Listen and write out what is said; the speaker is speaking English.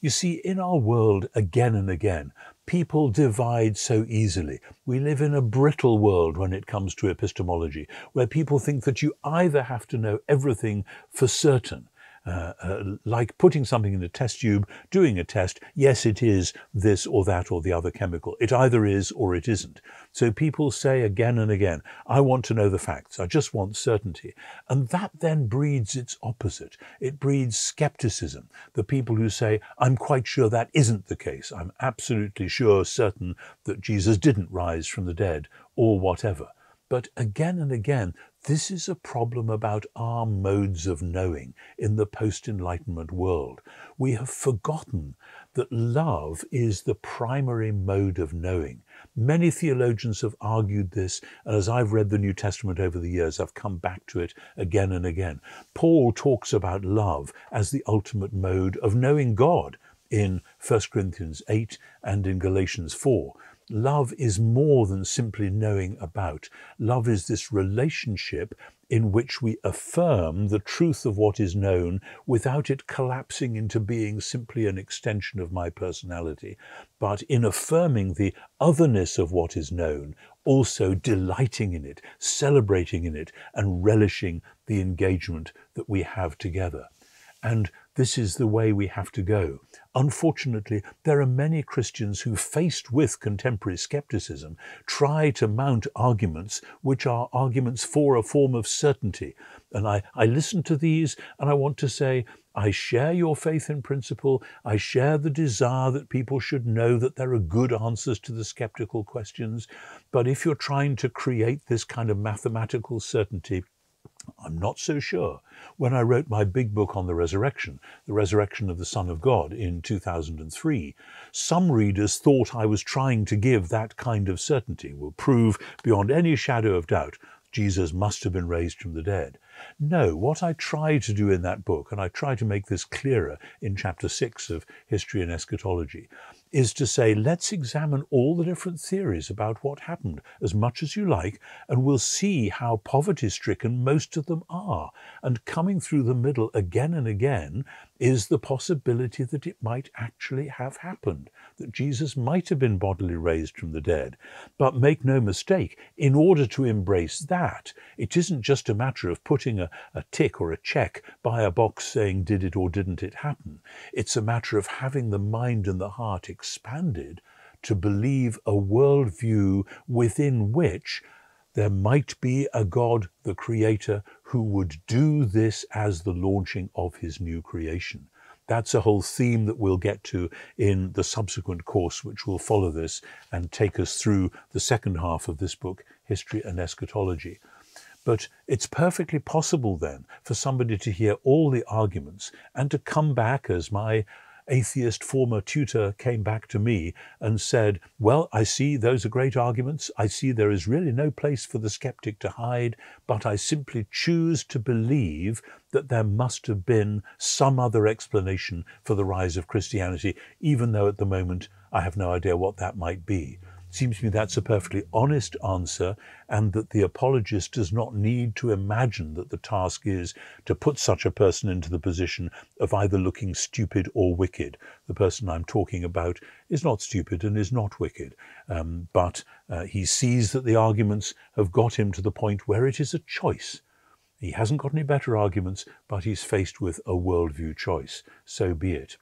You see, in our world, again and again, people divide so easily. We live in a brittle world when it comes to epistemology, where people think that you either have to know everything for certain, like putting something in a test tube, doing a test, yes, it is this or that or the other chemical. It either is or it isn't. So people say again and again, I want to know the facts. I just want certainty. And that then breeds its opposite. It breeds skepticism. The people who say, I'm quite sure that isn't the case. I'm absolutely sure, certain that Jesus didn't rise from the dead or whatever. But again and again, this is a problem about our modes of knowing in the post-Enlightenment world. We have forgotten that love is the primary mode of knowing. Many theologians have argued this, and as I've read the New Testament over the years, I've come back to it again and again. Paul talks about love as the ultimate mode of knowing God in 1 Corinthians 8 and in Galatians 4. Love is more than simply knowing about. Love is this relationship in which we affirm the truth of what is known without it collapsing into being simply an extension of my personality, but in affirming the otherness of what is known, also delighting in it, celebrating in it, and relishing the engagement that we have together. And this is the way we have to go. Unfortunately, there are many Christians who, faced with contemporary skepticism, try to mount arguments which are arguments for a form of certainty. And I listen to these and I want to say, I share your faith in principle. I share the desire that people should know that there are good answers to the skeptical questions. But if you're trying to create this kind of mathematical certainty, I'm not so sure. When I wrote my big book on the resurrection of the Son of God in 2003, some readers thought I was trying to give that kind of certainty. We'll prove beyond any shadow of doubt Jesus must have been raised from the dead. No, what I try to do in that book, and I try to make this clearer in chapter 6 of History and Eschatology, is to say, let's examine all the different theories about what happened as much as you like, and we'll see how poverty-stricken most of them are. And coming through the middle again and again is the possibility that it might actually have happened, that Jesus might have been bodily raised from the dead. But make no mistake, in order to embrace that, it isn't just a matter of putting a tick or a check by a box saying, did it or didn't it happen? It's a matter of having the mind and the heart expanded to believe a worldview within which there might be a God, the Creator, who would do this as the launching of his new creation. That's a whole theme that we'll get to in the subsequent course, which will follow this and take us through the second half of this book, History and Eschatology. But it's perfectly possible then for somebody to hear all the arguments and to come back, as my atheist former tutor came back to me and said, well, I see those are great arguments. I see there is really no place for the skeptic to hide, but I simply choose to believe that there must have been some other explanation for the rise of Christianity, even though at the moment I have no idea what that might be. Seems to me that's a perfectly honest answer, and that the apologist does not need to imagine that the task is to put such a person into the position of either looking stupid or wicked. The person I'm talking about is not stupid and is not wicked, but he sees that the arguments have got him to the point where it is a choice. He hasn't got any better arguments, but he's faced with a worldview choice. So be it.